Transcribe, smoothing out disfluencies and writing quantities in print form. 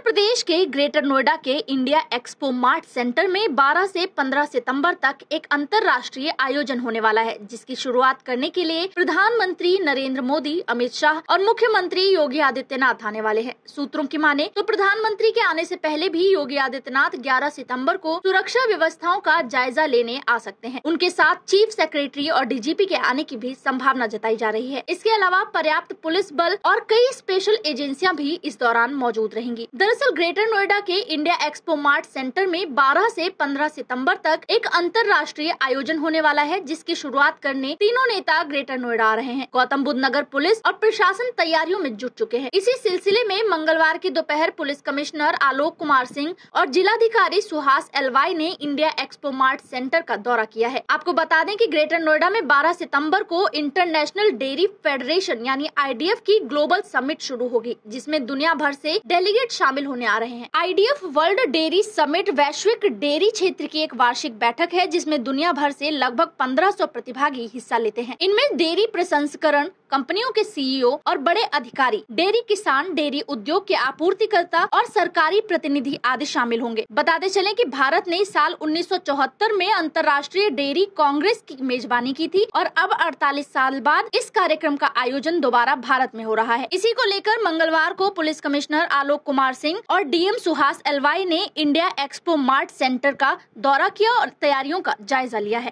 उत्तर प्रदेश के ग्रेटर नोएडा के India expo mart centre में 12 से 15 सितंबर तक एक अंतर्राष्ट्रीय आयोजन होने वाला है, जिसकी शुरुआत करने के लिए प्रधानमंत्री नरेंद्र मोदी, अमित शाह और मुख्यमंत्री योगी आदित्यनाथ आने वाले हैं। सूत्रों की माने तो प्रधानमंत्री के आने से पहले भी योगी आदित्यनाथ 11 सितंबर को सुरक्षा व्यवस्थाओं का जायजा लेने आ सकते हैं। उनके साथ चीफ सेक्रेटरी और डीजीपी के आने की भी संभावना जताई जा रही है। इसके अलावा पर्याप्त पुलिस बल और कई स्पेशल एजेंसियां भी इस दौरान मौजूद रहेंगी। दरअसल ग्रेटर नोएडा के इंडिया एक्सपो मार्ट सेंटर में 12 से 15 सितंबर तक एक अंतर्राष्ट्रीय आयोजन होने वाला है, जिसकी शुरुआत करने तीनों नेता ग्रेटर नोएडा आ रहे हैं। गौतम बुद्ध नगर पुलिस और प्रशासन तैयारियों में जुट चुके हैं। इसी सिलसिले में मंगलवार की दोपहर पुलिस कमिश्नर आलोक कुमार सिंह और जिलाधिकारी सुहास एलवाई ने इंडिया एक्सपो मार्ट सेंटर का दौरा किया है। आपको बता दें कि ग्रेटर नोएडा में 12 सितम्बर को इंटरनेशनल डेयरी फेडरेशन यानी IDF की ग्लोबल समिट शुरू होगी, जिसमें दुनिया भर से डेलीगेट शामिल होने आ रहे हैं। IDF वर्ल्ड डेयरी समिट वैश्विक डेयरी क्षेत्र की एक वार्षिक बैठक है, जिसमें दुनिया भर से लगभग 1500 प्रतिभागी हिस्सा लेते हैं। इनमें डेयरी प्रसंस्करण कंपनियों के CEO और बड़े अधिकारी, डेयरी किसान, डेयरी उद्योग के आपूर्तिकर्ता और सरकारी प्रतिनिधि आदि शामिल होंगे। बताते चले कि भारत ने साल 1974 में अंतर्राष्ट्रीय डेयरी कांग्रेस की मेजबानी की थी और अब 48 साल बाद इस कार्यक्रम का आयोजन दोबारा भारत में हो रहा है। इसी को लेकर मंगलवार को पुलिस कमिश्नर आलोक कुमार सिंह और DM सुहास एलवाई ने इंडिया एक्सपो मार्ट सेंटर का दौरा किया और तैयारियों का जायजा लिया है।